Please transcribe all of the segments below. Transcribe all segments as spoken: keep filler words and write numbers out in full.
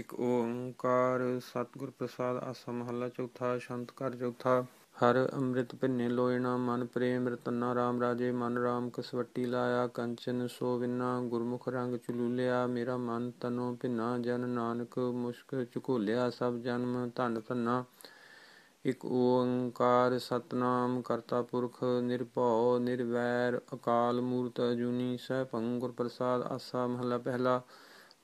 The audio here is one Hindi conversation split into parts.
एक ओंकार सतगुर प्रसाद। आसा महला चौथा। शांत कर चौथा। हर अमृत भिन्ने लोयना मन प्रेम रतना राम राजे मन राम कसवटी लाया कंचन सो बिना गुरमुख रंग चलूलिया मेरा मन तनो भिन्ना जन नानक मुश्क झकोलिया सब जन्म धन धना। एक ओंकार सतनाम करता पुरख निरभौ निरवैर अकाल मूर्त अजूनी सैभं गुर प्रसाद। आसा महला पहला।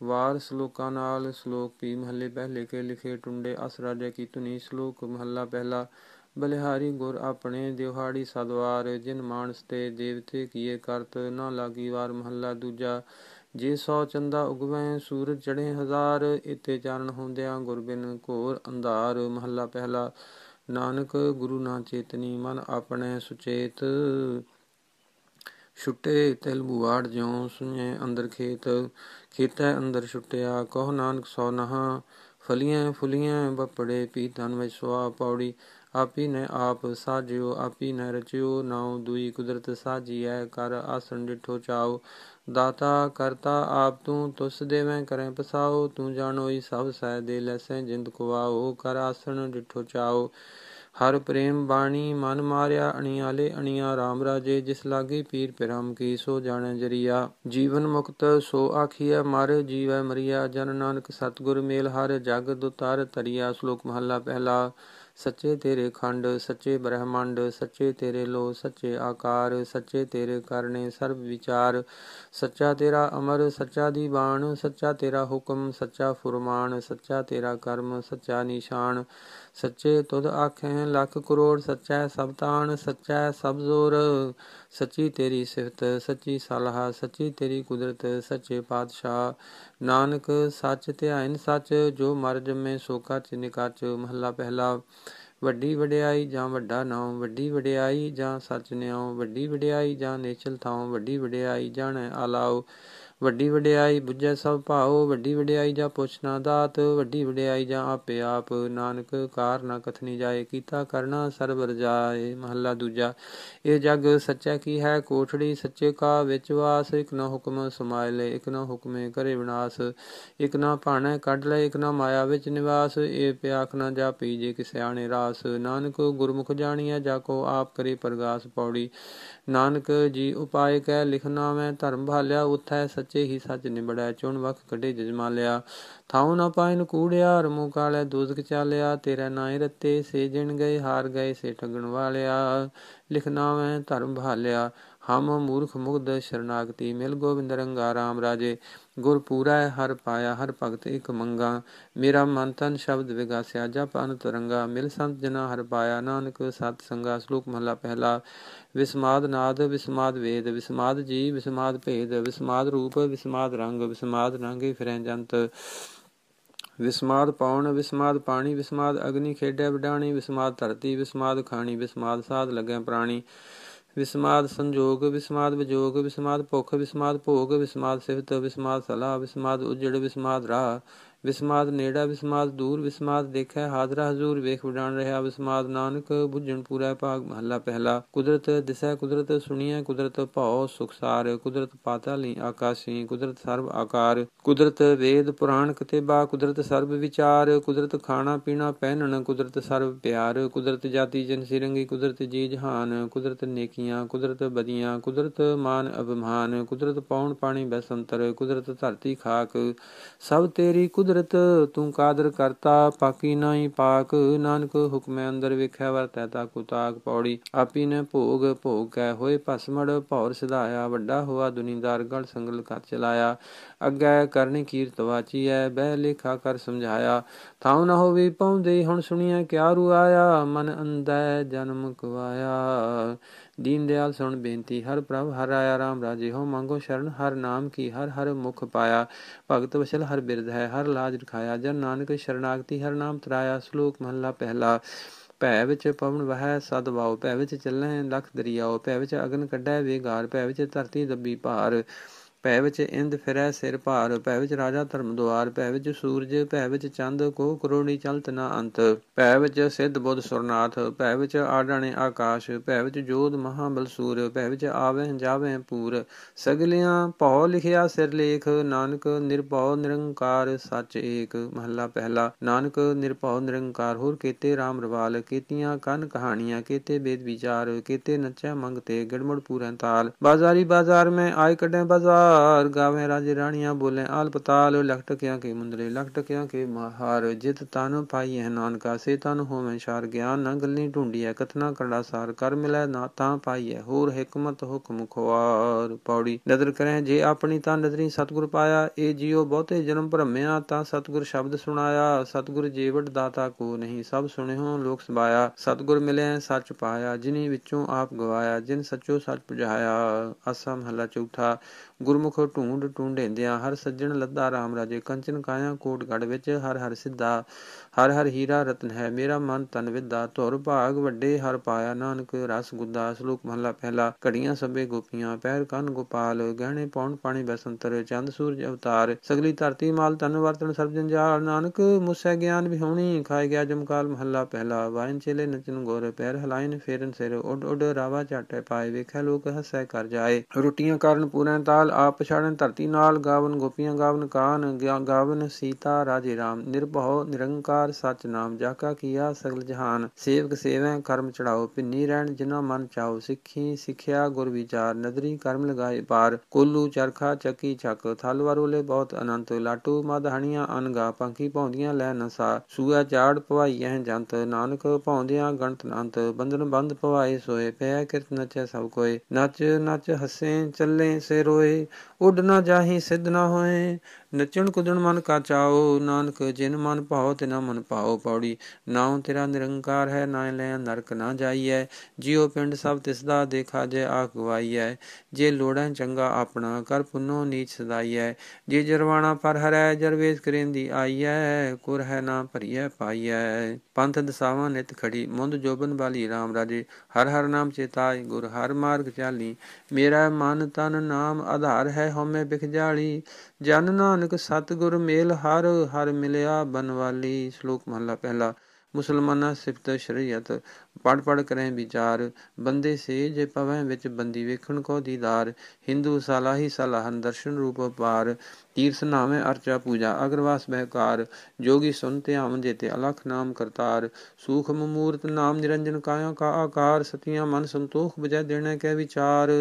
वार सलोकां नाल। सलोक पी महले पहले के लिखे टुंडे अस राजे की धुनी। सलोक महला पहला। बलिहारी गुर अपने दिहाड़ी सदवार जिन मानस ते देवते किए करत ना लागी वार। महला दूजा। जे सौ चंदा उगवै सूरज चढ़े हजार इते चारण होंदिया गुर बिन घोर अंधार। महला पहला। नानक गुरु ना चेतनी मन अपने सुचेत छुटे तिल बुआड़ ज्यो सुने अंदर खेत खेत अंदर छुटिया कहो नानक सौ नहा फलियां फुलियां बपड़े पी धन विच सुआ पौड़ी आपी ने आप साजियो आपी ने रचियो नाओ दुई कुदरत साजी है कर आसन डिठो चाओ दाता करता आप तू तुस देवै करें पसाओ तू जानोई सब सह दे लैसें जिंद कुआओ कर आसन डिठो चाओ हर प्रेम बाणी मन मारिया अणियाले अणिया राम राजे जिस लागी पीर पिराम की सो जाने जरिया जीवन मुक्त सो आखिया मर जीवै मरिया जन नानक सतगुर मेल हर जग दुतार तरिया। श्लोक महला पहला। सच्चे तेरे खंड सच्चे ब्रह्मांड सच्चे तेरे लो सच्चे आकार सच्चे तेरे करने सर्व विचार सच्चा तेरा अमर सच्चा दीवान सच्चा तेरा हुक्म सच्चा फुरमान सच्चा तेरा कर्म सच्चा निशान सच्चे तुद आखें लख करोड़ सच्चा सब तान सच्चा सब जोर सच्ची तेरी सिफत सच्ची सलाह सच्ची तेरी कुदरत सच्चे पातशाह नानक सच ध्यान सच जो मर जमे सो कच निकच। महला पहला। ਵੱਡੀ ਵਡਿਆਈ ਜਾਂ ਵੱਡਾ ਨਾਉ ਵੱਡੀ ਵਡਿਆਈ ਜਾਂ ਸੱਚ ਨਿਆਉ ਵੱਡੀ ਵਡਿਆਈ ਜਾਂ ਨੇਚਲ ਥਾਉ ਵੱਡੀ ਵਡਿਆਈ ਜਾਣੈ ਆਲਾਓ ਵੱਡੀ ਵਡਿਆਈ ਬੁੱਝੈ ਸਭ ਭਾਉ ਵੱਡੀ ਵਡਿਆਈ ਜਾਂ ਪੁੱਛ ਨਾ ਦਾਤ ਵੱਡੀ ਵਡਿਆਈ ਜਾਂ ਆਪੇ ਆਪ ਨਾਨਕ ਕਾਰ ਨਾ ਕਥਨੀ ਜਾਏ ਕੀਤਾ ਕਰਨਾ ਸਰਬ ਰਜਾਏ। ਮਹੱਲਾ ਦੂਜਾ। ਇਹ ਜਗ ਸੱਚਾ ਕੀ ਹੈ ਕੋਠੜੀ ਸੱਚੇ ਕਾ ਵਿੱਚ ਵਾਸ ਇਕ ਨਾ ਹੁਕਮ ਸਮਾਇ ਲਏ ਇਕ ਨਾ ਹੁਕਮੇ ਕਰੇ ਵਿਨਾਸ ਇਕ ਨਾ ਭਾਣੈ ਕੱਢ ਲਏ ਇਕ ਨਾ ਮਾਇਆ ਵਿੱਚ ਨਿਵਾਸ ਇਹ ਪਿਆਖ ਨਾ ਜਾ ਪੀ ਜੇ ਕਿਸੇ ਆਣੇ ਰਾਸ ਨਾਨਕ ਗੁਰਮੁਖ ਜਾਣੀਐ ਜਾ ਕੋ ਆਪ ਕਰੇ ਪ੍ਰਗਾਸ ਪੌੜੀ ਨਾਨਕ ਜੀ ਉਪਾਏ ਕਹਿ ਲਿਖਣਾ ਮੈਂ ਧਰਮ ਭਾਲਿਆ ਉਥੈ सच्चे ही सच निबड़ै चुन वख कढे जजमा लिया थाऊ न पायन कूड़िया रमू कालै दोजक चालिया तेरा नाए रत्ते से जिण गए हार गए से ठगण वालिया लिखना मैं धर्म भालिया हम मूर्ख मुग्ध शरणागति मिल गोविंद रंगा राम राजे गुर पूरा है हर पाया हर भगत एक मंगा मेरा मन तन शब्द विगासिया जप अनंत रंगा मिल संत जना हर पाया नानक सत संगा। श्लोक महला पहला। विस्माद नाद विस्माद वेद विस्माद जी विस्माद भेद विस्माद रूप विस्माद रंग विस्माद रंगे फिरै जंत विस्माद पौन विस्माद पाणी विस्माद अग्नि खेडै विडाणी विस्माद धरती विस्माद खाणी विस्माद साध लगै प्राणी विस्माद संजोग विस्माद विजोग विस्माद भुख विस्माद भोग विस्माद सिफत विस्माद सलाह विस्माद उजड़ विस्माद राह विस्माद नेड़ा विस्माद दूर विस्माद देखै हाजरा हजूर वेख वडान रहा विस्माद नानक बुझण पूरा भाग। महला पहला। कुदरत दिसै कुदरत सुनियै कुदरत भाओ सुखसार कुदरत पाताली आकाशी कुदरत सर्व आकार कुदरत वेद पुराण कतेबा कुदरत सर्व विचार कुदरत खाना पीना पहनण कुदरत सर्व प्यार कुदरत जाति जन सिरंगी कुदरत जी जहान कुदरत नेकियां कुदरत बदियां कुदरत मान अभिमान कुदरत पौन पाणी बसंतर कुदरत धरती खाक सब तेरी कुदरत कुदरत तू कादर करता पाकी नाई पाक नानक हुक्मै अंदर वेखै वरतै ताकु ताक पौड़ी आपी ने भोग भोग कै होए भस्मड़ भौर सिधाया वड्डा होआ दुनिदार गढ़ संगल कर चलाया अगै करनी कीरत वाची है बह लेखा कर समझाया थाऊ न होवी पाउंदे हुण सुनिया क्या रुआया मन अंधै जन्म गवाया दीन दयाल सुन बेनती हर प्रभ हर आया राम राजे हो मांगो शरण हर नाम की हर हर मुख पाया भगत वसल हर बिरद है हर लाज रखाया जन नानक शरणागति हर नाम तराया। श्लोक महला पहला। भै विच पवन वह सद वाओ भै विच चलें लख दरियाओ भै विच अगन कढै वेगार भै विच धरती दबी भार भै विच इंद फिरै सिर भार, भै विच राजा धर्म द्वार, भै विच सूरज, भै विच चंद को करोड़ी चलत न अंत, भै विच सिद्ध बुद्ध सुरनाथ, भै विच आडणे आकाश, भै विच जोध महाबलसूर, भै विच आवे जावे पूर, सगलियां भौ लिखिया सिरलेख, नानक निरभौ निरंकार सच एक। महला पहला। नानक निरभौ निरंकार होर केते राम रवाल, केतियां कन कहानियां, केते बेद विचार, केते नचै मंगते गिड़मड़ पूरें ताल, बाजारी बाजार में आय कटे बाजार, गावे राजे रानिया बोले आल पताल, लखटक्या के मुंदरे लखटक्या के महार, जित तन पाई है नानका से तन होवे शार, ज्ञान न गलनी ढूंढी है कथना करड़ा सार, कर मिले ना तां पाई है होर हिकमत हुक्म खुआर। पौड़ी। नदर करें जे अपनी तां नदरी सतगुर पाया, ए जियो बहुते जन्म भ्रमिया तां सतगुर शब्द सुनाया, सतगुर जेवट दाता को नहीं सब सुनियो लोक सबाया, सतगुर मिले सच पाया जिन्हीं विचों आप गवाया, जिन सचो सच बुझाया। आसा महला चौथा। गुरमुख ढूंढ ढूंढेंदिया हर सज्जन लद्दा राम राजे, कंचन काया कोटगढ़ विच हर हर सिद्धा, हर हर हीरा रतन है मेरा मन तन विदा, धुर भाग वड्डे हर पाया नानक रस गुदा। सलोक महला पहला। घड़ियां सबे गोपियां पैर कन गोपाल, गहने पौन पाणी बसंतर चंद सूरज अवतार, सगली धरती माल तन वर्तन सर्वजन जाल, नानक मुसै ज्ञान बिहोणी खाए गया जमकाल। महला पहला। वायन चेले नचन गुर, पैर हलायन फेरन सिर, उड उड रावा चाटे पाए, वेखै लोक हसै कर जाए, रोटियां कारण पूरैं ताल, आप पछाड़न धरती नाल, गावन गोपियां गावन कान, गावन सीता राजे राम, निरभौ निरंकार सच नाम, जाका किया सगल जहान, सेवक सेवै कर्म चढ़ाओ, भिन्नी रहन जिना मन चाओ, सिखी सिखिया गुर विचार, नदरी कर्म लगाए पार, कोलू चरखा चकी चक, थल वारोले बहुत अनंत, लाटू मदहणिया अनगा, पंखी पौंदियां लै नसा, सूआ चाड़ पवाईया जंत, नानक पौंदियां गणत नंत, बंधन बंध पवाए सोए, पै किरत नचै सब कोय, नच नच हसे चले से रोए, उड ना जाही सिद्ध ना होए, नचण कुदण मन का चाओ, नानक जिन मन पाओ तिना मन पाओ। पौड़ी। नाव तेरा निरंकार है ना ले नरक ना जाइए, जियो पिंड सब तिसदा देखा जे आख गवाइए, जे लोड़ै चंगा अपना कर पुनो नीच सदाइए, जे जरवाना पर हरै जरवेश करेंदी आईए, कुर है ना भरिए पाईए, पंथ दसावा नित खड़ी, मुंद जोबन वाली राम राजे, हर हर नाम चेताय गुर हर मार्ग चाली, मेरा मन तन नाम आधार है होमे बिख जाली, जन ना सतगुर मेल हर हर मिलिया बनवाली। श्लोक महला पहला। मुसलमाना सिफत शरीयत पढ़ पढ़ करें विचार, बंदे से जे पवें विच बंदी वेखण को दीदार, हिंदू सलाही सलाहन दर्शन रूप पार, तीर्थ नामे अर्चा पूजा अग्रवास बहकार, जोगी सुन त्याम जेते अलख नाम करतार, सूक्ष्म मूर्त नाम निरंजन काया का आकार, सतिया मन संतोख बजाय देने के विचार,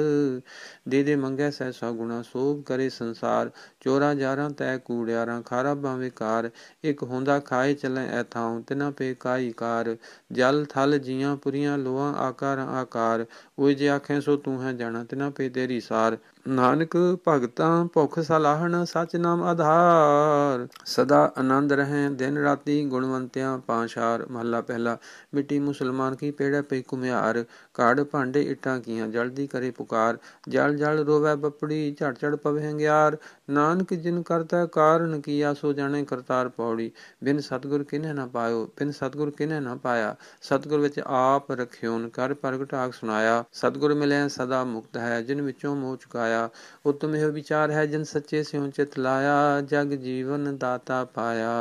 दे दे मंगै सहसा गुणा सोभ करे संसार, चोरा जारा तय कूड़ियारा खारा बावे कार, एक होंदा खाए चलें ऐथाओ तिना पे काई कार, जल थल जिया पुरिया लोहा आकार आकार, ओए जे आखें सो तू है जाना तिना पे तेरी सार, नानक भगतां भुख सलाहन सच नाम आधार, सदा आनंद रहें दिन राति गुणवंतिया पाशार। महला पहला। मिट्टी मुसलमान की पेड़े पे कुम्हार, काड़ भांडे इटा किया जल्दी करे पुकार, जल जल रोवै बपड़ी झड़ झड़ पवे ग्यार, नानक जिन करता कारण किया सो जाने करतार। पौड़ी। बिन सतगुर किन्ह न पायो, बिन सतगुर किन्ह न पाया, सतगुर विच आप रखियोन कर प्रगट आख सुनाया, सतगुर मिले सदा मुक्त है जिन विचों मोह चुकाया, उत्तम यह विचार है जिन सच्चे सिंह चित लाया, जग जीवन दाता पाया,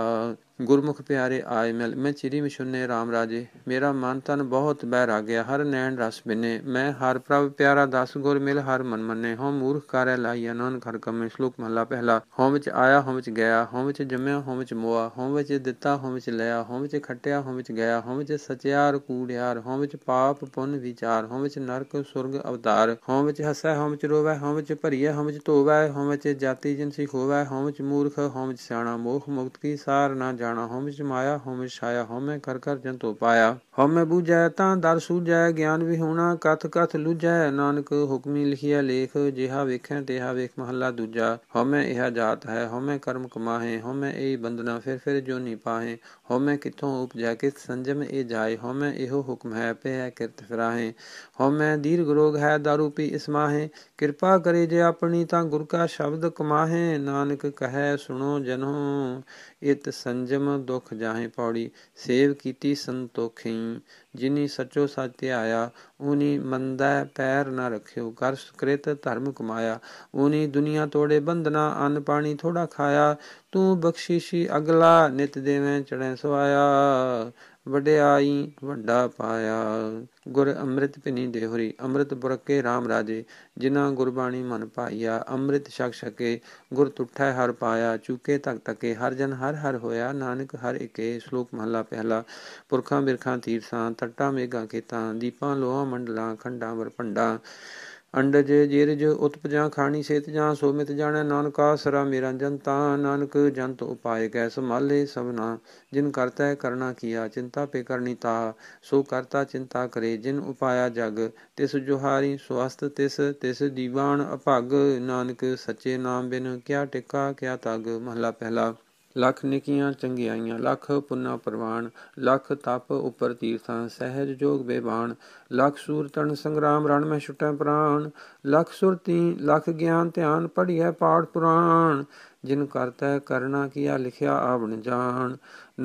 गुरमुख प्यारे आय मिल मैं चिरी मिशुने राम राजे, मेरा मन तन बहुत बहरा गया हर नैन रस बिने, मैं हर प्रभ प्यारा दस गुर मिल हर मन मने, हों मूर्ख कार लाइया नान खर कमे। श्लोक महला पहला। हों विच आया हों विच गया, हों विच जमया हों विच मोआ, हों विच दिता हों विच लिया, हों विच खटिया हों विच गया, हों विच सचयार कूड़ियार, हों विच पाप पुन विचार, हों विच नरक सुर्ग अवतार, हों विच हसै हों विच रोवै, हों विच भरिए हों विच धोवै, हों विच जाति जिन सिखोवै, हों विच मूर्ख हों विच सियाणा, मोह मुक्त की सार ना होम जमाया होम छाया, होमे कर कर जन तो पाया, होमे बूझै तां दर सूझै, ज्ञान विहूणा कथ कथ लूझै, नानक हुक्मी लिखिया लेख, जिहा वेखै तेहा वेख। महला दूजा। होमै एहा जात है, होमै कर्म कमाहे, होमै एही बंदना फिर फिर जोनी पाहे, होमै किथों उपजै किस संजम ए जाए, होमै एहो हुक्म है पे है किरत फिराहे, होमै दीर्घ रोग है दारू पी इसमाहे, कृपा करे जे अपनी तां गुर का शब्द कमाहे, नानक कहै सुनो जनों इत संजम जम दुख जाहे पौड़ी। सेव कीती संतोखी जिनी सचो सच ध्याया। ऊनी मंदै पैर न रखियो कर सुकृत धर्म कमाया। ऊनी दुनिया तोड़े बंधना अन्न पानी थोड़ा खाया। तू बख्शीशी अगला नित देवें चढ़े सुआया। वड्याई वड्डा पाया। गुर अमृत पिनी देहुरी अमृत बुरके राम राजे। जिना गुरबाणी मन पाइया अमृत छक छके। गुर तुठै हर पाया चूके तक तके। हर जन हर हर होया नानक हर एके। श्लोक महला पहला। पुरखां बिरखां तीरसां तट्टां मेघां खेतां। दीपां लोहां मंडलां खंडां वरपंडां। अंडज जिरज उत्पजां खानी सेत जां। सो मित जाणै नानका सरा मेरा जन तां। नानक जन तो उपाय कै संभाले सबना। जिन करता है करना किया चिंता पे करनी ता। सो करता चिंता करे जिन उपाया जग। तिस जोहारी स्वास्थ तिस तिस दीवान अभग। नानक सच्चे नाम बिन क्या टिका क्या तग। महला पहला। लख निकियां चंगियाइयां लख पुन्ना प्रवान। लख तप उपर तीर्थां सहज जोग बेबान। लख सूर तन संग्राम रण में छुटै प्राण। लख सुरती लख ज्ञान ध्यान पढ़िए पाठ पुराण। जिन करता है करना किया लिखिया आवण जान।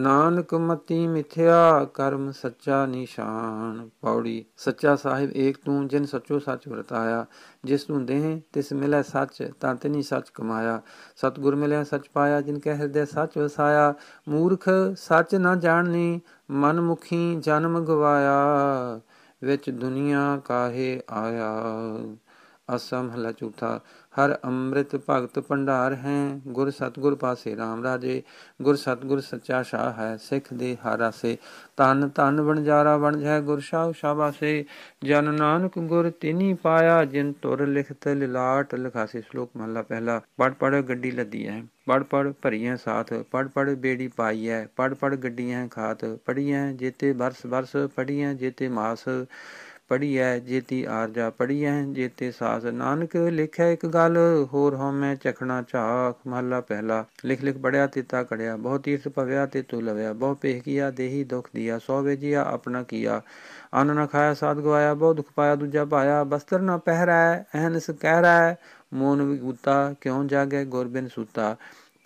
नानक मति मिथ्या कर्म सच्चा निशान। पौड़ी। सच्चा साहिब एक तू जिन सचो सच वरताया। जिस तू देह तिस मिलै सच ता तिनी सच कमाया। सतगुर मिलै सच पाया जिन कह हृदय सच वसाया। मूर्ख सच न जाननी मन मुखी जन्म गवाया। विच दुनिया काहे आया। असम हला चौथा। हर अमृत भगत भंडार है। गुर सतगुर पासे राम राजे। गुर सतगुर सच्चा शाह है सिख दे हारा से। तन तन बणजारा बणज है गुर शाह शाबासे। जन नानक गुर तिनी पाया जिन तुर लिखत लिलाट लिखासे। श्लोक महला पहला। पढ़ पढ़ गड्डी लदी है पढ़ पढ़ भरिया साथ। पढ़ पढ़ बेड़ी पाई है पढ़ पढ़ गड्डिया खात। पढ़िया जेते बरस बरस पढ़िया जेते मास। पढ़ी है जेती आरजा पढ़ी है जेते सास। नानक लिखा एक गल होर होमै चखना चाख। महला पहला। लिख लिख पढ़िया तिता कड़िया। बहु तीर्थ पव्या ते तू लव्या। बहु पेह किया देही दुख दिया। सौ वेजिया अपना किया। अन्न न खाया साध गवाया। बहु दुख पाया दूजा पाया। बस्तर न पहरा अहनस कहरा। मोन विगूता क्यों जागै गुर बिन सूता।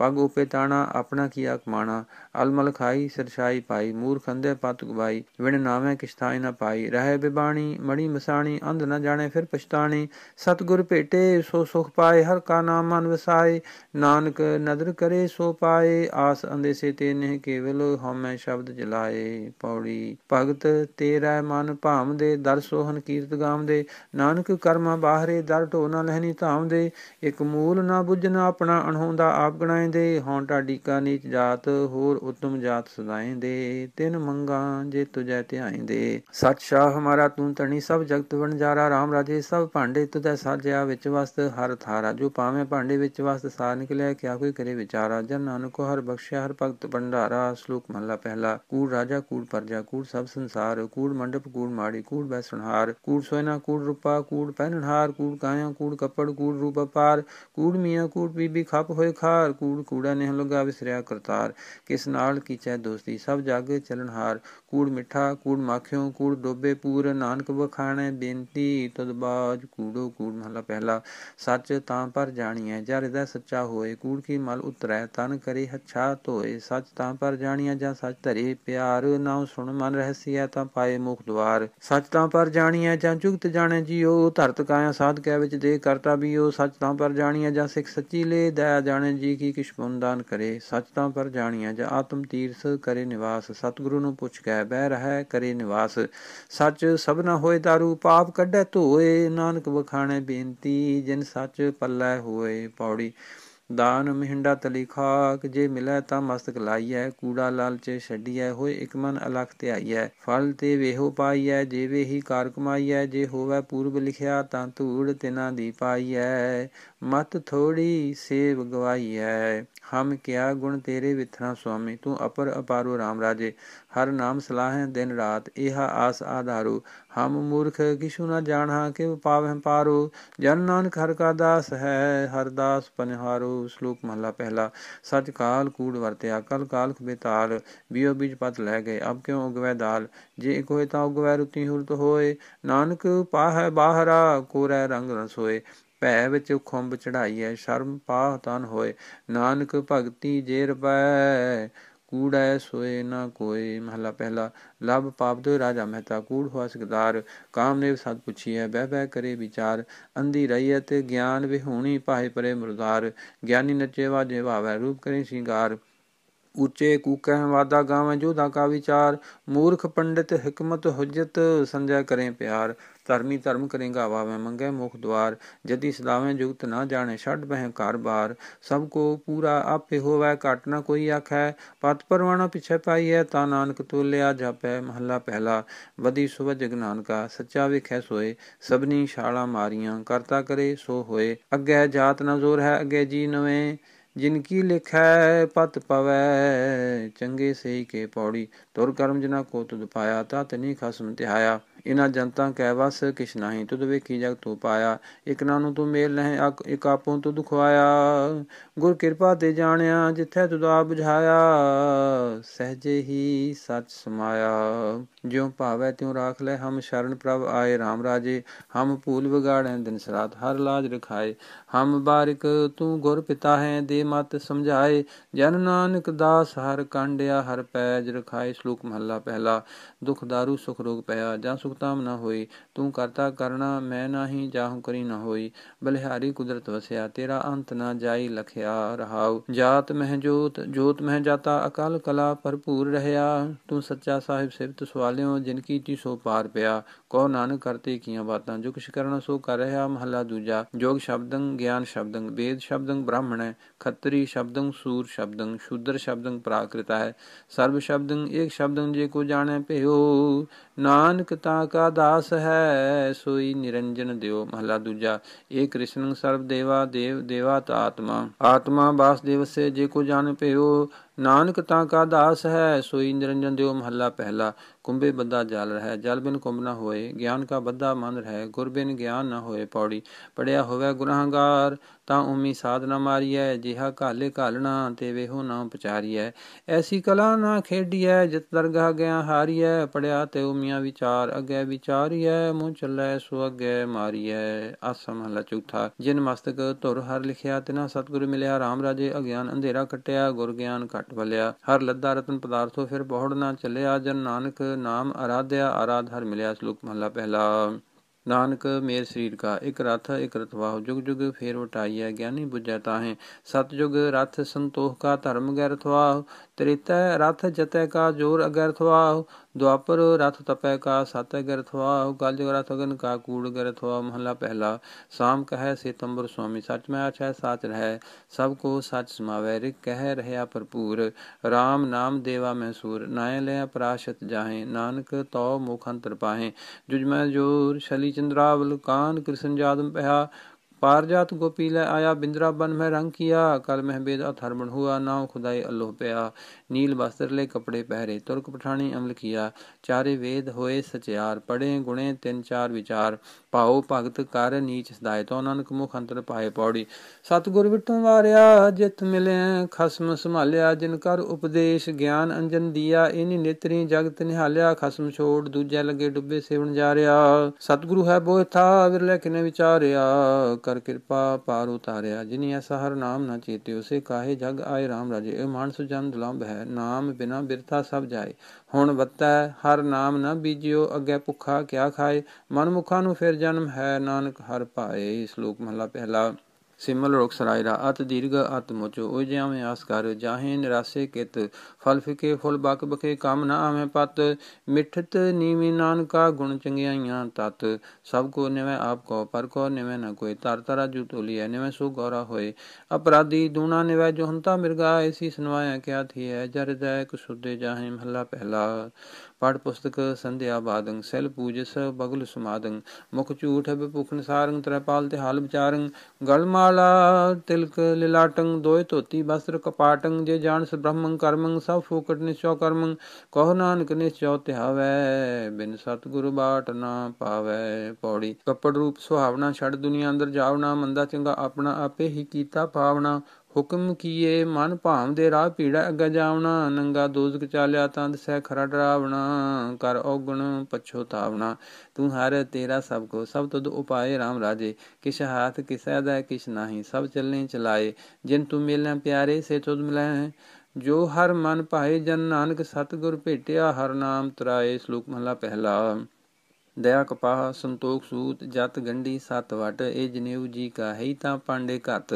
पग उपे ताना अपना किया कमाना। अलमल खाई सिरछाई पाई। मूर्ख अंधे पत गवाई। विण नावे किश्ताई न पाई। रह बिबाणी मड़ी मसाणी। अंध न जाने फिर पछताणी। सतगुर भेटे सो सुख पाए। हर का नाम मन वसाए। नानक नदर करे सो पाए। आस अंधे से ते नेह केवल होमै शब्द जलाए। पौड़ी। भगत तेरा मन भाम दे दर सोहन कीर्त गाम दे। नानक कर्मा बाहरे दर ढो न लहनी धाम दे। एक मूल ना बुझना अपना अणहोंदा आप गणाए दे। होंटा डीका नीच जात होर उत्तम जात सदाए दे। तिन मंगा जे तुझे ध्याए दे। सच शाह हमारा तू धनी सब जगत वणजारा। राम राजे सब भांडे तुझे साजया। विच वस्त हर थारा जो पावे भांडे विच वस्त सार निकलिया। क्या कोई करे विचारा। जन नानक हर बख्शा हर भगत भंडारा। श्लोक महला पहला। कूड़ राजा कूड़ प्रजा कूड़ सब संसार। कूड़ मंडप कूड़ माड़ी कूड़ बैसनहार। कूड़ सोयना कूड़ रूपा कूड़ पहनहार। कूड़ काया कूड़ कपड़ कूड़ रूप अपार। कूड़ मियाँ कूड़ बीबी खप होए खार। कूड़ कूड़ा नेह लगा विसरिया करतार। किस नाल कीचै दोस्ती सब जागे चलनहार। कूड़ मिठा कूड़ माखियों कूड़ डोबे पूर। नानक बखाणे बेनती तुदबाज कूड़ो कूड़। महला पहला। सच तां पर जाणीऐ जा हृदय सच्चा होए। कूड़ की मल उतरै तन करे हच्छा धोए। सच तां पर जाणीऐ जा सच धरे प्यार। नाउ सुन मन रहसिया तां पाए मुख द्वार। सच तां पर जाणीऐ जा जुगत जाणे जियो। धरत काया साध कै विच दे करता बीओ। सच तां पर जाणीऐ जा सिख सच्ची ले। दया जाणे जी की किशपुन दान करे। सच तां पर जाणीऐ जा आत्म तीर्थ करे निवास। सतगुरु नु पुछ कै बह रह करे निवास। सच सब न होए दारू पाप कढै धोए। नानक बखाणे बेनती जिन सच पल्लै होए। पौड़ी। दान महिंडा तली खाक जे मिलै तां मस्तक लाईऐ। कूड़ा लालच छड्डीऐ होए इक मन अलख त्याईऐ। फल ते वेहो पाईऐ जे वेही कार कमाईऐ। जे होवै पूर्ब लिखिया तां धूड़ तिना दी पाईऐ। मत थोड़ी सेव गवाईऐ। हम क्या गुण तेरे विथरा स्वामी। तू अपर अपारो राम राजे। हर नाम सलाह दिन रात एहा आस आधारो। हम मूर्ख किशु न जाना किव पावह पारो। जन नानक हर का दास है हर दास पनिहारो। श्लोक महला पहला। सच काल कूड़ वरत्या कल काल बेताल। बियो बीज पत लै गए अब क्यों उगवै दाल। जे एक होए ता उगवै रुती हुरत होए। नानक पाहै बाहरा कोरै रंग रसोए। भै विच खुंब चढ़ाईऐ शर्म पाह तन होए। नानक भगति जे रपै कूड़ै सोए ना कोय। महला पहला। लाभ पाप दो राजा मेहता। कूड़ हुआ सिकदार। कामदेव साथ पुछी है बह बह करे विचार। अंधी रईयत ज्ञान विहूणी पाए परे मुरदार। ज्ञानी नचे वाजे भावै रूप करे श्रृंगार। ऊंचे कूकह वादा गावें जोधा का विचार। मूर्ख पंडित हिकमत हुज्जत संजय करें प्यार। धर्मी धर्म करेंगा वावें मंगे मुख द्वार। जदि सदावें जुगत ना जाने छड़ बहें कार बार। सबको पूरा आपे होवै काट ना कोई आखै। पत परवाना पिछे पाई है ता नानक तो लिया जापै। महला पहला। वधी सुबह जगनान का सच्चा विखै सोए। सबनी शाला मारियां करता करे सो होए। अगे जात ना जोर है अगे जी नवे। जिनकी लिखै पत पवै चंगे सही के पौड़ी। तुर कर्म जना को तुद पाया तात नहीं खसम त्याया। इना जनता कै वस किश नहीं तुद वेखी जग तू पाया। इक नानू तू मेल नहीं इक आपों तुद खुआया। गुर कृपा ते जानिया जिथे तुदा बुझाया। सहजे ही सच समाया ज्यों भावै त्यों राख लै। हम शरण प्रभ आए राम राजे। हम भूल बिगाड़े दिन सरात हर लाज रखाए। हम बारिक तू गुर पिता है दे मत समझाए। जन नानक दास हर कांडिया हर पैज रखाए। श्लोक महला पहला। दुख दारू सुख रोग पया जा सुखताम न होई। तू करता करना मैं नाही जाहु करी न होई। बलिहारी कुदरत वसया तेरा अंत न जाई लखया रहाउ। जात मह जोत जोत मह जाता अकाल कला भरपूर रहया। तू सच्चा साहिब सिफत सवालियों जिनकी ती सो पार पया। कहो नानक करते किया बातां जो किश करना सो कर रहा। महला दूजा। योग शब्दंग ज्ञान शब्दंग वेद शब्दंग ब्राह्मण है। खत्री शब्दंग सूर शब्दंग शूद्र शब्दंग प्राकृता है। सर्व शब्दंग एक शब्दंग जे को जाने प्यो। नानक ता का दास है सोई निरंजन देव। महला दूजा। एक कृष्ण सर्व देवा देव देवात आत्मा। आत्मा बास देव से जे को जाने प्यो। नानक ता का दास है सोई निरंजन देव। महला पहला। कुंभे बद्धा जाल रह जल बिन कुंभ न होए। ज्ञान का बद्धा मन रह गुर बिन ज्ञान न होए। पौड़ी। पढ़िया होवे गुनाहगार ता उमी साध न मारिय। जिहा काले कालना ते वेहो न पचारिय। ऐसी कला ना खेडिय जित दरगाह गया हारिय। पढ़िया ते उमिया विचार अगे विचारिय। मुँह चलै सो अगे मारिय। आसा महला चौथा। जिन मस्तक धुर हर लिखिया तिना सतगुरु मिलिया। राम राजे अज्ञान अंधेरा कटिया गुर ज्ञान कट भलिया। हर लद्दा रतन पदार्थो फिर बहुड़ ना चलिया। जन नानक नाम आराध्या आराध हर मिलिया। श्लोक महला पहला। नानक मेर शरीर का एक रथ एक रथवाह। जुग जुग फेर वटाइया ज्ञानी बुझै ताहें। सतयुग रथ संतोख का धर्म गै रथवाह। त्रेता रथ जतै का जोर अगै रथवाह। द्वापर रथ तपै का सात गरथवा। कलयुग रथ अगन का कूड़ गरथवा। महला पहला। साम कह सितंबर स्वामी सच में आछ है साच रह। सबको सच समावै रिक कह रहा भरपूर। राम नाम देवा महसूर नाय लय पराशत जाहे। नानक तौ मुखंतर पाहे। जुजमय जोर शलि चंद्रावल कान कृष्ण जादम पहा। पारजात गोपी ले आया बिंद्रा बन में रंग किया। कल महबेद अथर्मण हुआ नाव खुदाई अल्लोह पया। नील वस्त्र ले कपड़े पहरे तुर्क पठानी अमल किया। चारे वेद होए सचयार पढ़े गुणे तिन चार विचार। पाओ भगत कर नीच सदाय तो नानक मुख अंतर पाए। पौड़ी। सतगुर विटों वारिया जित मिले खसम संभालिया। जिन कर उपदेश ज्ञान अंजन दिया। इन नेत्री जगत निहालिया। खसम छोड़ दूजे लगे डुबे सेवन जा रिया। सतगुरु है बोह था विरले किने विचारिया। कर कृपा पार उतारिया जिनी ऐसा हर नाम न चेते। उसे काहे जग आए राम राजे। ए मानस जन दुलंभ है नाम बिना बिरथा सब जाए। हुण बत्ता हर नाम न बीजियो अगे भुखा क्या खाए। मन मुखा नु फिर जन्म है नानक हर पाए। श्लोक महला पहला। सिमल रोग सरायरा अत दीर्घ अत मोचो। ओ जावे आस कर जाहे निरासे कित। फल फिके फुल बक बके काम न आवे पत। मिठत नीवी नानका गुण चंगियाइयां तत। सब को निवै आप कौ पर कौ निवै न कोय। तार तारा जू तोलिया निवै सो गौरा होय। अपराधी दूणा निवै जो हंता मिर्गा। ऐसी सुनवाया क्या थी है जर जाय कुदे जाहे। महला पहला। पाठ पुस्तक संध्या बादंग सेल पूजस बगुल समादंग। मुख झूठ भुख निसारंग त्रैपाल तिहाल विचारंग। गलमा तिलक लिलाटंग दोय धोती वस्त्र कपाटंग। जे जानस ब्रह्मंग कर्मंग सब फूकट निश्चौ कर्मंग। कहो नानक निश्चौ त्यावै बिन सतगुरु बाट ना पावै। पौड़ी। कपड़ रूप सुहावना छड़ दुनिया अंदर जावना। मंदा चंगा अपना आपे ही कीता पावना। हुक्म किए मन भाव दे राह पीड़ा अगे जावना। नंगा दोज कचालिया तंद सह खरा डरावना। कर औगुण पछोतावना तू हर तेरा सब को सब तुद उपाय। राम राजे किस हाथ किसै दै किस नाही सब चलने चलाए। जिन तू मिलना प्यारे से तुद मिलै जो हर मन पाए जन नानक सतगुर भेटिया हर नाम तराए। श्लोक महला पहला। दया कपाह संतोख सूत जत गंढी सत वट ए जनेऊ जी का है ता पांडे घत।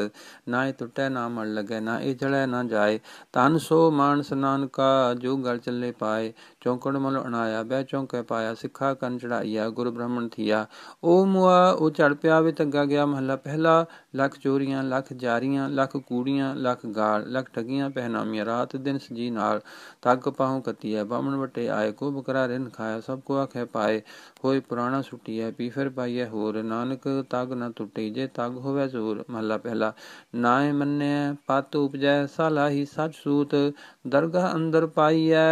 ना ये टुटै ना मण लगे ना ये जलै ना जाए। तन सो मान स्नान का जो गल चले पाए। चौंकड़ मल अनाया बह चौंकै पाया सिखा कन चढ़ाइया गुर ब्राह्मण थिया। ओ मुआ ओ चढ़ पिया वे तगा गया। महला पहला। लख चोरियां लख जारियां लख कूड़ियां लख गाल लख ठगियां पहनामिया रात दिन सजी नाल। तग कपाहु कतिया बामण वटे आए। को बकरा रिन खाया सब को आखै पाए। पुराना सुटी है पी फिर पाइए होर। नानक तग न टुटे जे तग होवे जोर। महला पहला। नाय मन्ने पत उपजै सलाही सच सूत। दरगाह अंदर पाइए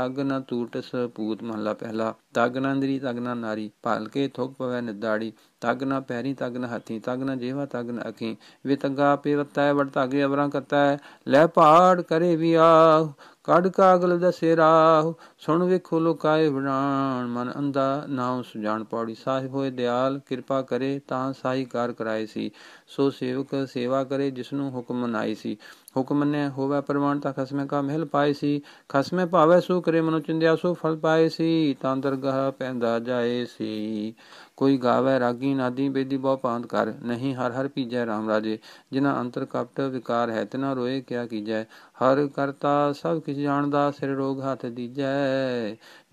तग न टूट सपूत। महला पहला। तग न अंदरी तग न नारी भालके थोक पवै निदाड़ी। तग न पैरी तग न हथी तग न जेवा तग न अखी। वे तगा पे वत्ता है वट तागे अबरा कता है। लै पहाड़ करे भी आह काढ़ कागल दसे राहु। सुन वेखो लोकाए विणाण मन अंधा नाव सुजान पौड़ी। साहिब होए दयाल कृपा करे तां साही कार कराए सी। सो सेवक सेवा करे जिसनु हुक्म मनाई सी। हुक्म ने होवै प्रमाण ता खसमै का महल पाए सी। खसमै पावै सो करे मनु चिंदिया सो फल पाए सी। तां दरगाह पैंदा जाए सी। कोई गावै रागी नादी बेदी बहु पांत कर। नहीं हर हर पीजै राम राजे। जिना अंतर कपट विकार है तिना रोए क्या कीजै। हर करता सब किछ जाणदा सिर रोग हाथ दीजै।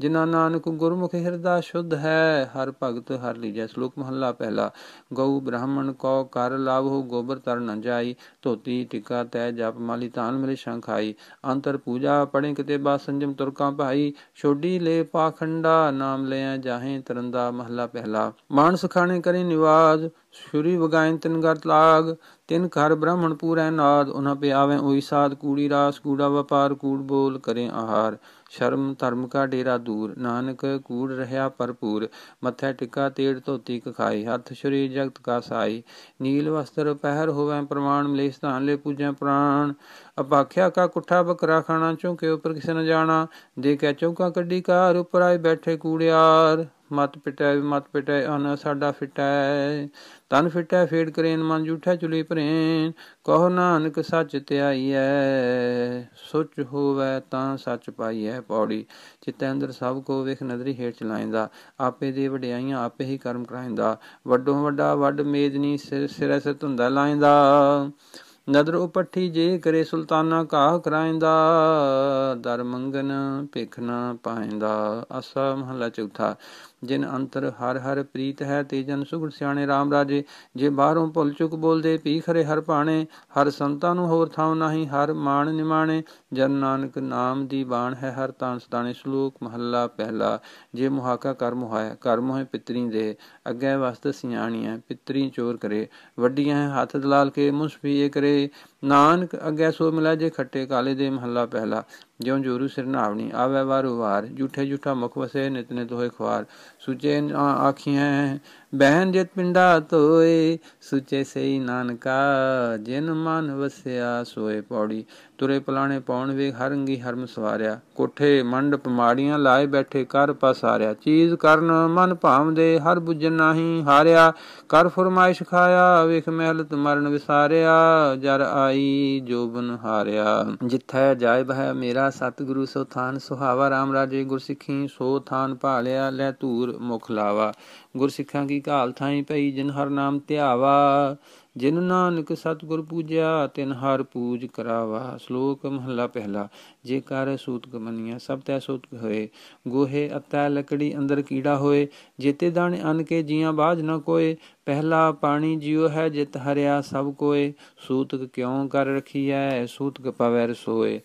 जिना नानक गुरमुख हिरदा शुद्ध है हर भगत हर लीजै। श्लोक महला पहला। गऊ ब्राह्मण कौ कर लाभ हो गोबर तर न जाई। धोती टिका तै जप माली तान मिले शंखाई। अंतर पूजा पढ़े किते बा संजम तुरका भाई। छोडी ले पाखंडा नाम लिया जाहे तरंदा। महला पहला। मान सखाने करे निवाज छुरी वगाए तिन घर लाग। तिन घर ब्राह्मण पूरै नाद। उन्हां पे आवे ओई साध कूड़ी रास कूड़ा व्यापार कूड़ बोल करे आहार। शर्म धर्म का डेरा दूर नानक कूड़ रहा भरपूर। मथै टिका तेड़ धोती कखाई हथ छुरी जगत का साई। नील वस्त्र पहर होवै प्रमाण मलेश धान ले पूजै प्राण। अपाख्या का कुठा बकरा खाना चौंके उपर किसे न जाना। दे कै चौका कड्डी कार उपर आए बैठे कूड़ियार। मत पिटै मत पिटै अन साडा फिटै। तन फिटै फेड़ करेन मन जूठै चुली भरेन। कहो नानक सच त्याई है सुच होवै तां सच पाई है पौड़ी। चित्तै अंदर सब को वेख नदरी हेठ चलाइंदा। आपे दे वड्याइयां आपे ही कर्म कराइंदा। वड्डों वड्डा वड मेदनी सिर सिरै सिर धुंदा लाइंदा। नदर उपठी जे करे सुल्ताना काह कराइंदा। दर मंगन भिख न पाइंदा। आसा महला चौथा। जिन अंतर हर हर प्रीत है ते जन सुगड़ सियाणे राम राजे। जे बाहरों भुल चुक बोलदे पी खरे हर भाणे। हर संतां नु होर थाव नाही हर माण निमाणे। जन नानक नाम दी बाण है हर तान सताणे। श्लोक महला पहला। जे मुहाका कर मुहाय कर मोहे पितरी दे। अगै वस्त सियाणी है पितरी चोर करे। वड्डी है हथ दलाल के मुसफिए करे। नानक अगै सो मिला जे खट्टे काले दे। महला पहला। ज्यों जोरू सिर नावनी आवै वारो वार। जूठे जूठा मुख वसे नित नित होए खुआर। सुचे आखियां बहन जित पिंडा तोए। सुचे सही नानका जिन मन वसया सोए पौड़ी। तुरे पलाने पौन वे हर अंगी हरम सवारिया। कोठे मंडप माड़ियां लाए बैठे कर पसारिया। चीज करन मन भाव दे हर बुझन नाही हारिया। कर फरमाइश खाया वेख महल तुमरन विसारिया। जर आई जोबन हारिया जिथै जायब है मेरा सतगुरु सो थान सुहावा। राम राजे गुरसिखी सो थान भालिया लै धूर मुख लावा। गुरसिखां की घाल थाई पई जिन हर नाम ध्यावा। जिन नानक सतगुर पूजया तिन हर पूज करावा। श्लोक महला पहला। जे कर सूतक मनिया सब तै सूतक होए। गोहे अतै लकड़ी अंदर कीड़ा होए। जेते दाने अन के जिया बाज न कोए। पहला पानी जियो है जित हरिया सब कोय। सूतक क्यों कर रखी है सूतक पवै रसोय।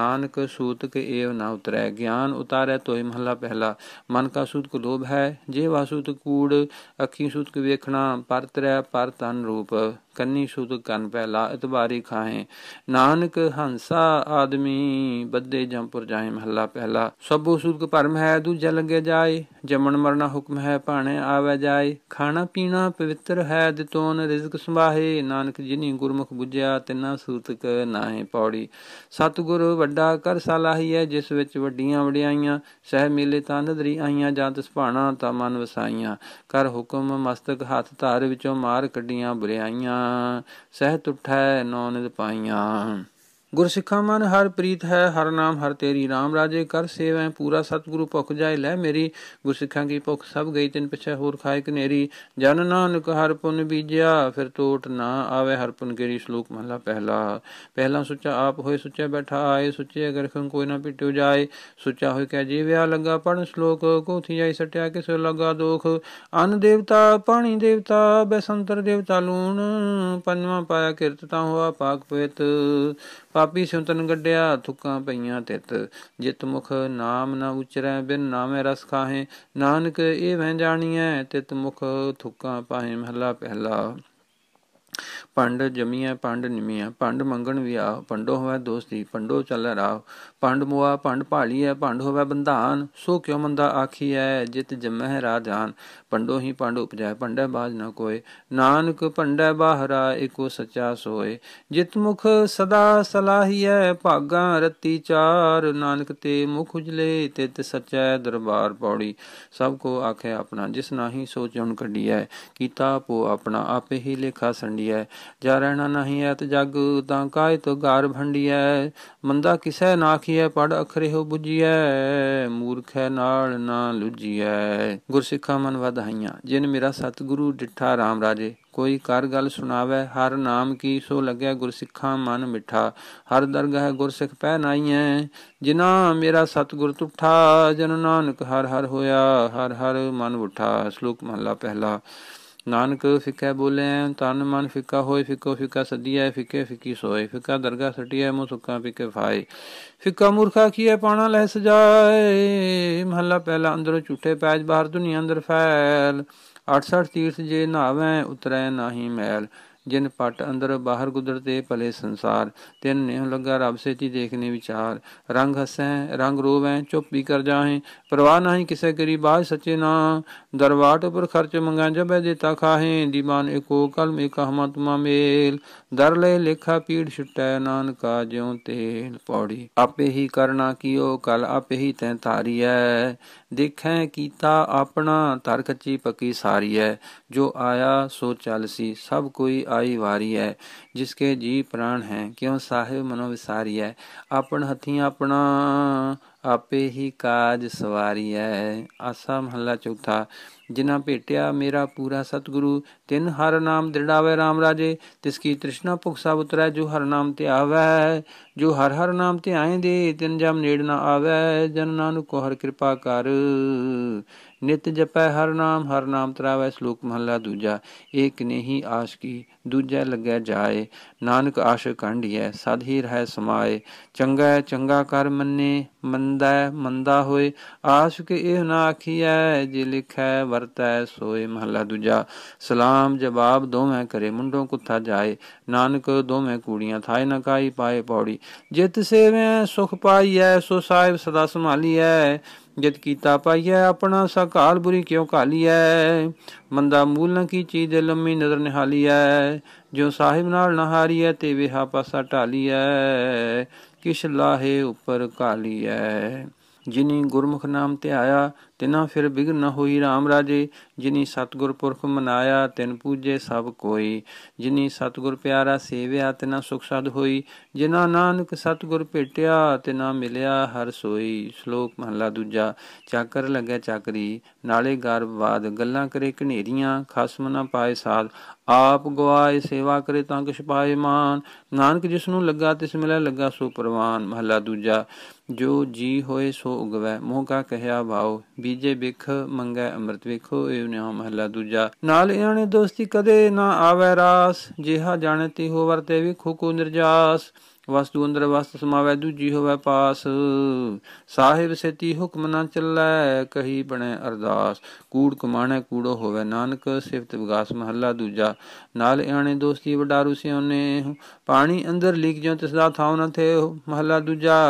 नानक सूतक एव न उतरै ज्ञान उतारै तोय। महला पहला। मन का सूतक लोभ है जे वा सूतक कूड़। अखी सूतक वेखना परतरै पर तन रूप। कन्नी सूतक कन पहला इतबारी खाए। नानक हंसा आदमी बदे जमपुर जाए। महला पहला। सबो सूतक परम है दूजा लगे जाए। जमन मरना हुक्म है भाणे आवै जाए। खाना पीना पवित्र है दितोन रिजक संभाहे। नानक जिनी गुरमुख बुझया तिना सूतक नाहे पौड़ी। सतगुर वड्डा कर सलाही है जिस विच वड्डियां वड्याइयां। सह मेले तां नदरी आईयां जां तिस भाणा तां मन वसाईयां। कर हुक्म मस्तक हथ धार विचों मार कड्डियां बुराइयां। सह तुठै नौ नित पाईयां। गुर सिखा मन हर प्रीत है, हर नाम हर तेरी। राम राजे कर सेवै, पूरा सतगुरु भुख जाय लै मेरी। गुर सिखा की भुख सब गई, तिन पिछे होर खाए कनेरी। जन नानक हर पुन बीजिया, फिर टोट ना आवे हर पुन गिरी। श्लोक महला पहला। पहला सुचा आप होए, सुचे बैठा आए। सुचे अगर कोई ना पिट्यो जाए, सुचा होए कै जीव्या लगा। पढ़ श्लोक। कोथी जाई सटिया किस लगा दोख। अन्न देवता पानी देवता, बसंतर देवता लूण। पंजवां पाया किरत तां हुआ पाक पवित। पापी सिमतन गड्डिया, थुक्कां पईयां तित। जित मुख नाम ना उचरै, बिन नामे रस खाहे। नानक एवै जाणीऐ, तित मुख थुक्कां पाहे। महला पहला। पंड जमिया पंड निमिया, पंड मंगन व्याह। पंडो होवै दोस्ती, पंडो चलै राह। पंड मोआ पंड भालियै, पंड होवै बंधान। सो क्यों मंदा आखियै, जित जमह राजान। पंडो ही पंड उपजै, पंडै बाज न कोय। नानक पंडै बाहरा, एको सचा सोय। जित मुख सदा सलाहियै, भागा रति चार। नानक ते मुख उजले, तित सचै दरबार पौड़ी। सब को आखै अपना, जिस नाही सो चुन कढियै। कीता पो अपना, आपे ही लेखा संडियै। जा रहना नहीं ऐत जग, तां काय तो गार भंडियै। मंदा किसै नाखियै, पढ़ अखरे हो बुझियै। मूर्खै नाल ना लुझियै। गुरसिखा मन वधाइयां, जिन मेरा सतगुरु डिठा। राम राजे कोई कर गल सुनावै, हर नाम की सो लगे। गुरसिखा मन मिठा, हर दरगाह गुरसिख पै नाईयै। जिना मेरा सतगुर तुठा, जन नानक हर हर होया। हर हर मन उठा। श्लोक महला पहला। नानक फिकै बोले, तन मन फिका होय। फिको फिका सदिया, फिके फिकी सोय। फिका दरगाह सटिया, मुँह सुक्का फिके फाय। फिका मूर्खा किए, पाना लह सजाए। महला पहला। अंदरों झूठे पैज, बाहर दुनिया अंदर फैल। अठसठ तीर्थ जे नहावैं, उतरै नाही मैल। जिन पट अंदर बाहर गुदरते भले संसार। तिन नेह लगा रब सेती देखने विचार। रंग हसें रंग रोवें, चुप भी कर जाहें। परवाह नहीं किसे करी बाज सचे ना। दरवाट पर खर्च मंगें, जबै देता खाहें। दीवान एको कलम एका हमा तुमा मेल। दर ले लेखा पीड़ छुटै, नानका ज्यों तेल पौड़ी। आपे ही करना कियो कल, आपे ही तैं तारियै। देखें कीता अपना, तर कच्ची पकी सारी है। जो आया सो चल सी, सब कोई आई वारी है। जिसके जी प्राण है, क्यों साहिब मनो विसारी है। अपन हथी अपना, आपे ही काज सवारी है। आसा महला चौथा। जिना भेटिया मेरा पूरा सतगुरु, तिन हर नाम दृढ़ावै। राम राजे तिसकी तृष्णा भुख सब उतरै। जो हर नाम ध्यावै, जो हर हर नाम ध्याए दे। तिन जम नेड़ ना आवै, जन नानक को हर कृपा कर। नित जपै हर नाम, हर नाम तरावै। श्लोक महला दूजा। एक ने ही आशकी, दूजा लगै जाए। नानक आशक आंढियै, सद ही रहै समाए। चंगा चंगा कर मन्ने, मंदा मंदा होए। आशक एह ना आखियै, जे लिखै वरतै सोए। महला दूजा। सलाम जवाब दोवें करे, मुंडों कुथा जाए। नानक दोवें कूड़ियां, थाए न काई पाए पौड़ी। जित सेवै सुख पाईयै, सो साहिब सदा संभालीयै। जित कीता पाईयै, अपना सकाल बुरी क्यों घालीऐ। मंदा मूल न कीची, दे लम्मी नजर निहालीऐ। ज्यों साहिब नाल न हारीऐ, ते वेहा पासा ढालीऐ। किश लाहे उपर घालीऐ। जिनी गुरमुख नाम ध्याया, तिना फिर बिघन न होई। राम राजे जिनी सतगुर पुरख मनाया, तिन पूजे सब कोई। जिनी सतगुर प्यारा सेव्या, तिना सुख सद होई। जिना नानक सतगुर भेटिया, तिना मिलिया हर सोई। श्लोक महला दूजा। चाकर लगे चाकरी, नाले गर्भवाद। गल्लां करे घनेरियां, खसम न पाए साध। आप गवाए सेवा करे, तां किछ पाए मान। नानक जिसनू लगा, तिस मिलै लगा सो परवान। महला दूजा। जो जी होए सो उगवै, मोह का कहया भाओ। बीजे बिख मंगै अमृत, वेखो एव न्याओ। महला दूजा। नाल इयाणे दोस्ती, कदे ना आवै रास। जेहा जाणे ती हो वरते, वेखो को निर्जास। वस्तु अंदर वस्त समावै, दूजी होवै पास। साहिब सेती हुक्म ना चलै, कही बने अरदास। कूड़ कमाणै कूड़ो होवै, नानक सिफत विगास। महला दूजा। नाल इयाणे दोस्ती वडारू सियोने। पानी अंदर लीक, ज्यों तिसदा थाव न थे। महला दूजा।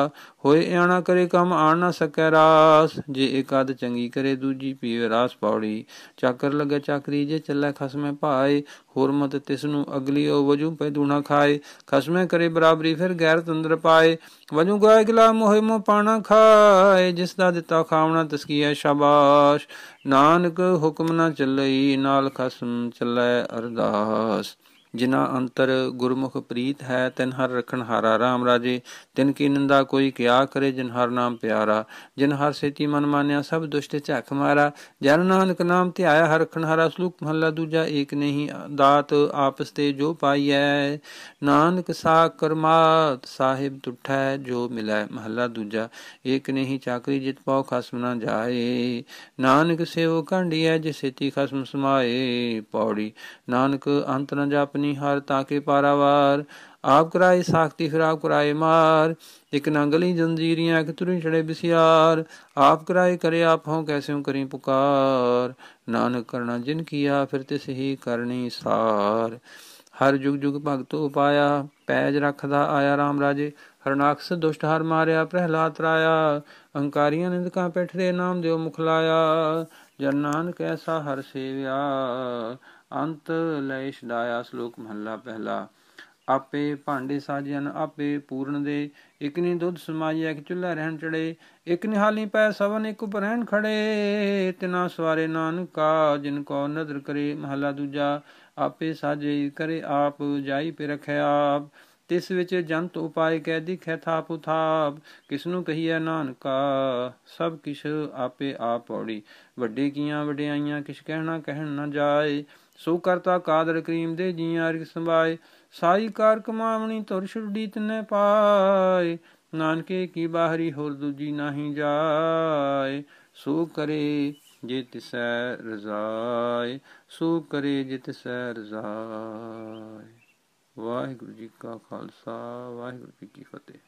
होए इयाणा करे कम, आण ना सकै रास। जे एक आद चंगी करे, दूजी पीवे रास पौड़ी। चाकर लगे चाकरी, जे चलै खसमै पाए। होर मत तिसनु अगली, ओ वजू पै दूना खाए। खसमै करे बराबरी, फिर गैरत अंदर पाए। वजू गाय गिला, मोहे मोह पाना खाए। जिसदा दिता खावना, तिसकी है शाबाश। नानक हुक्म ना चलई, नाल खसम चलै अरदास। जिना अंतर गुरमुख प्रीत है तिन हर रखन हारा। राम राजे तिन की निंदा कोई क्या करे, जिन हर नाम प्यारा। जिन हर सेती मन मान्या सब दुष्ट झक मारा। जन नानक नाम ध्याया हर रखन हारा। सलूक महला दूजा एक नहीं दात आपस ते जो पाई है। नानक सा करमात साहिब तुठै जो मिलै। महला दूजा एक नहीं चाकरी जित पाओ खसम ना जाए। नानक सेव कांडी है जिस सेती खसम समाए। पौड़ी नानक अंत न जापनी हर ताके पारावार। आप कराए साख्ती फिर आप कराए मार। इक ना गली जंजीरियां इक तुरी चढ़े बिसियार। आप कराए करे आप हों कैसे हों करी पुकार। नानक करना जिन किया फिर तिस ही करनी सार। हर जुग जुग भगत उपाया पैज रखदा आया। राम राजे हरनाक्स दुष्ट हर मारिया। प्रहलाद तराया अंकारियां निंदका पिठ दे नाम दियो मुख लाया। जन नानक ऐसा हर सेविया अंत लय छुड़ाया। श्लोक महला पहला। आपे भांडे साजन आपे पूरन दे। इक ने दुध समाया कि चूल्हा रहन चढ़े। इक निहाली पै सवन एक उपरहन खड़े। तिना सवारे नानका जिनको नदर करे। महला दूजा आपे साजे करे आप जाई पे रखे आप। तिस विच जंत उपाय कै दिखै थाप थाप। किसनु कहिए नानका सब किश आपे आप पौड़ी। वड्डे कियां वड्याइयां किस कहना कहन न जाए। सो करता कादर करीम दे जियां अर्घ संभाए। साई कार कमावनी तुर छुड़ी तने पाए। नानके की बाहरी होर दूजी नहीं जाए। सो करे जे तिसै रजाए। सो करे जे तिसै रजाए। वाहिगुरु जी का खालसा वाहिगुरु जी की फतेह।